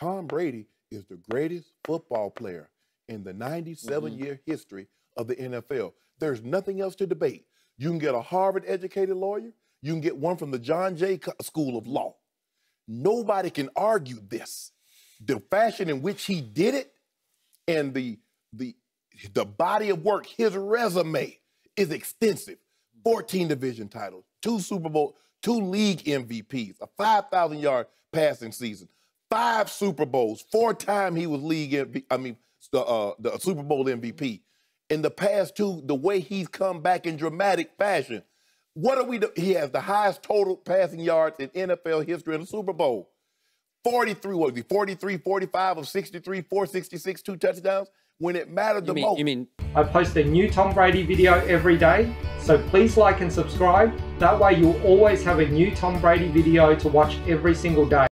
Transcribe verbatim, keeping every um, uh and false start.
Tom Brady is the greatest football player in the ninety-seven year mm-hmm. history of the N F L. There's nothing else to debate. You can get a Harvard-educated lawyer. You can get one from the John Jay School of Law. Nobody can argue this. The fashion in which he did it and the, the, the body of work, his resume is extensive. fourteen division titles, two Super Bowl, two league M V Ps, a five thousand yard passing season, five Super Bowls, four time he was league M V P, I mean, the, uh, the Super Bowl M V P. In the past two, the way he's come back in dramatic fashion. What are we do? He has the highest total passing yards in N F L history in the Super Bowl. forty-three, what was he? forty-three, forty-five of sixty-three, four sixty-six, two touchdowns. When it mattered the most. You mean, I post a new Tom Brady video every day, so please like and subscribe. That way you'll always have a new Tom Brady video to watch every single day.